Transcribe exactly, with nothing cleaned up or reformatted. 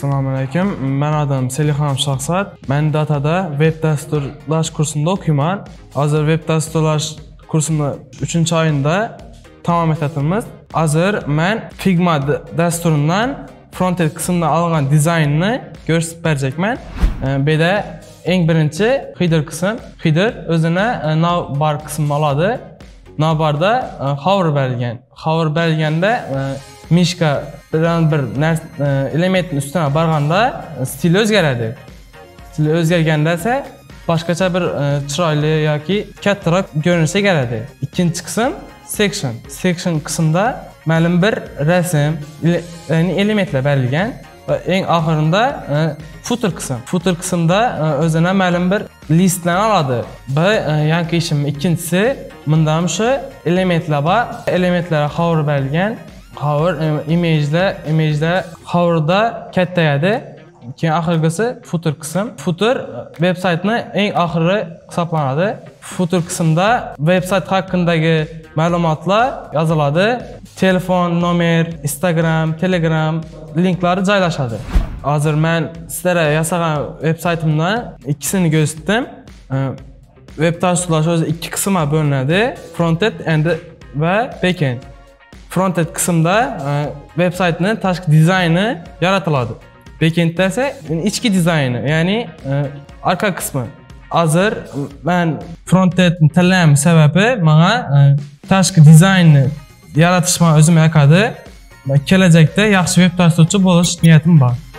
Assalamualaikum. Ben adam Selixonov Shahzod. Ben datada web dasturlash kursunda okuyman. Hazır web dasturlash kursunda üçüncü ayında tamam etdimiz. Hazır ben Figma dasturundan frontend kısmına algan dizaynını görsüp berjekmen. Bede en birinci header kısım. Header özüne navbar kısmını aladı. Navbarda hover belgen. Hover belgende Mishka biran bir elementin üstüne barganda stil özgeradi. Stil özgergende ise başkaça bir çıraylı yoki kattaroq görünüşe keladi. İkinci kısım section. Section kısımda ma'lum bir rasm, ya'ni elementlar berilgan va eng oxirida footer kısım. Footer kısımda özüne ma'lum bir listni oladi. Bu yangi ishim ikkinchisi bundan shu elementlar bor. Elementlarga hover berilgan. Hover image'da, image'da hover'da kattayadi. Keyin oxirgisi footer kısım. Footer web saytning eng oxiri hisoblanadi. Footer kısımda web sayt hakkındaki ma'lumotlar yoziladi. Telefon, nomer, Instagram, Telegram linklari joylashadi. Hozir men sizlarga yasagan web saytimdan ikkisini ko'rsatdim. Web dasturlash o'zi ikki qismga bo'linadi. Frontend and va backend. Frontend kısımda web saytinin tashqi dizayni yaratiladi. Backendda esa ichki dizayni, ya'ni arka kısmı. Hazır ben frontendni tanlamam sebebi bana tashqi dizaynni yaratishni o'zimga yoqadi. Kelajakda yaxshi web dasturchi bo'lish niyatim bor.